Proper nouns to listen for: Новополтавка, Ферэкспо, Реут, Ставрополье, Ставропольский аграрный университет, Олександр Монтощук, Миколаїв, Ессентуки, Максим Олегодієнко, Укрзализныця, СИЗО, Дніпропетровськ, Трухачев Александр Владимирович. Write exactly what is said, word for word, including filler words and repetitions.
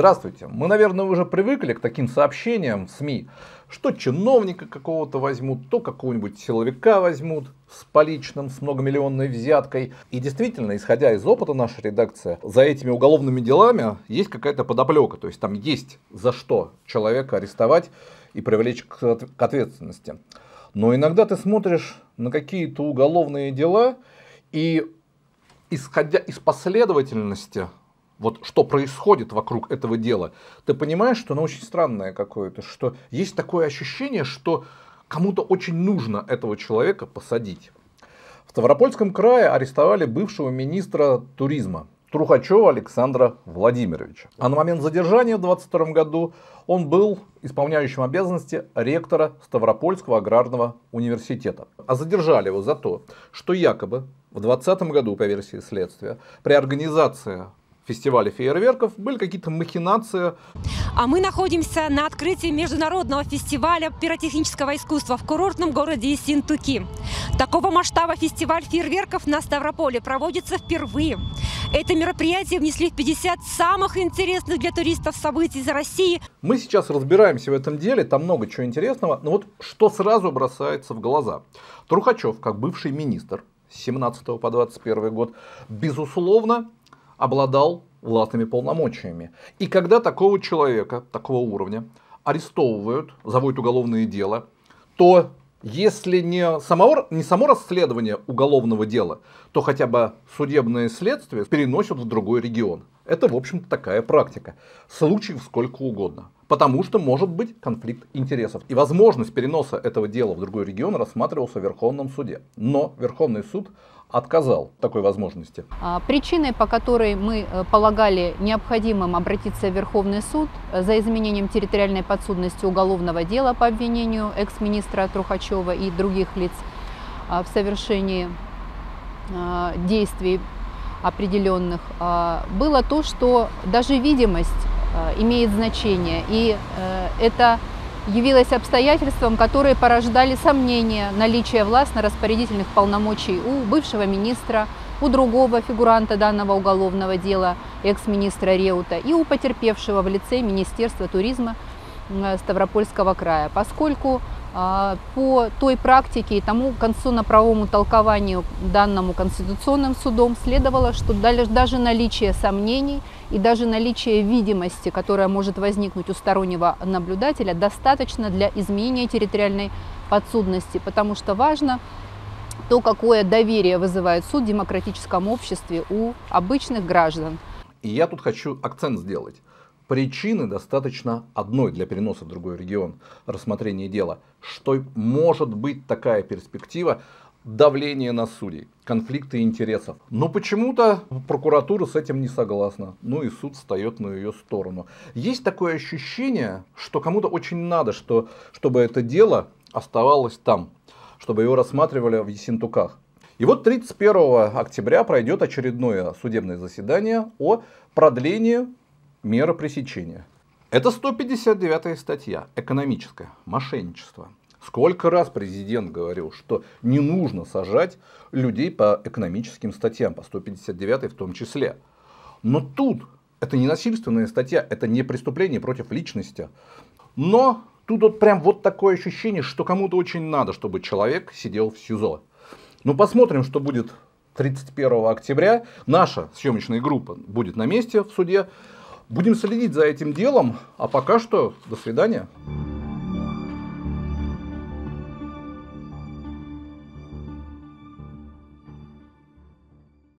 Здравствуйте. Мы, наверное, уже привыкли к таким сообщениям в СМИ, что чиновника какого-то возьмут, то какого-нибудь силовика возьмут с поличным, с многомиллионной взяткой. И действительно, исходя из опыта нашей редакции, за этими уголовными делами есть какая-то подоплека. То есть там есть за что человека арестовать и привлечь к ответственности. Но иногда ты смотришь на какие-то уголовные дела и, исходя из последовательности, вот что происходит вокруг этого дела, ты понимаешь, что оно очень странное какое-то, что есть такое ощущение, что кому-то очень нужно этого человека посадить. В Ставропольском крае арестовали бывшего министра туризма Трухачева Александра Владимировича. А на момент задержания в две тысячи двадцать втором году он был исполняющим обязанности ректора Ставропольского аграрного университета. А задержали его за то, что якобы в две тысячи двадцатом году, по версии следствия, при организации фестиваля фейерверков были какие-то махинации. А мы находимся на открытии международного фестиваля пиротехнического искусства в курортном городе Ессентуки. Такого масштаба фестиваль фейерверков на Ставрополе проводится впервые. Это мероприятие внесли в пятьдесят самых интересных для туристов событий из России. Мы сейчас разбираемся в этом деле, там много чего интересного. Но вот что сразу бросается в глаза. Трухачев, как бывший министр с семнадцатого по двадцать первый год, безусловно, обладал властными полномочиями. И когда такого человека, такого уровня, арестовывают, заводят уголовное дело, то если не само, не само расследование уголовного дела, то хотя бы судебное следствие переносят в другой регион. Это, в общем-то, такая практика. Случаев сколько угодно. Потому что может быть конфликт интересов. И возможность переноса этого дела в другой регион рассматривался в Верховном суде. Но Верховный суд отказал такой возможности. Причиной, по которой мы полагали необходимым обратиться в Верховный суд за изменением территориальной подсудности уголовного дела по обвинению экс-министра Трухачева и других лиц в совершении действий определенных, было то, что даже видимость имеет значение, и это явилось обстоятельством, которые порождали сомнения наличия властно-распорядительных полномочий у бывшего министра, у другого фигуранта данного уголовного дела, экс-министра Реута, и у потерпевшего в лице Министерства туризма Ставропольского края, поскольку э, по той практике и тому конституционно-правовому толкованию данному Конституционным судом следовало, что даже наличие сомнений и даже наличие видимости, которая может возникнуть у стороннего наблюдателя, достаточно для изменения территориальной подсудности, потому что важно то, какое доверие вызывает суд в демократическом обществе у обычных граждан. И я тут хочу акцент сделать. Причины достаточно одной для переноса в другой регион рассмотрения дела, что может быть такая перспектива давления на судей, конфликты интересов. Но почему-то прокуратура с этим не согласна, ну и суд встает на ее сторону. Есть такое ощущение, что кому-то очень надо, что, чтобы это дело оставалось там, чтобы его рассматривали в Ессентуках. И вот тридцать первого октября пройдет очередное судебное заседание о продлении мера пресечения. Это сто пятьдесят девятая статья, экономическое мошенничество. Сколько раз президент говорил, что не нужно сажать людей по экономическим статьям, по сто пятьдесят девятой в том числе. Но тут это не насильственная статья, это не преступление против личности. Но тут вот прям вот такое ощущение, что кому-то очень надо, чтобы человек сидел в СИЗО. Ну посмотрим, что будет тридцать первого октября. Наша съемочная группа будет на месте в суде. Будем следить за этим делом, а пока что до свидания.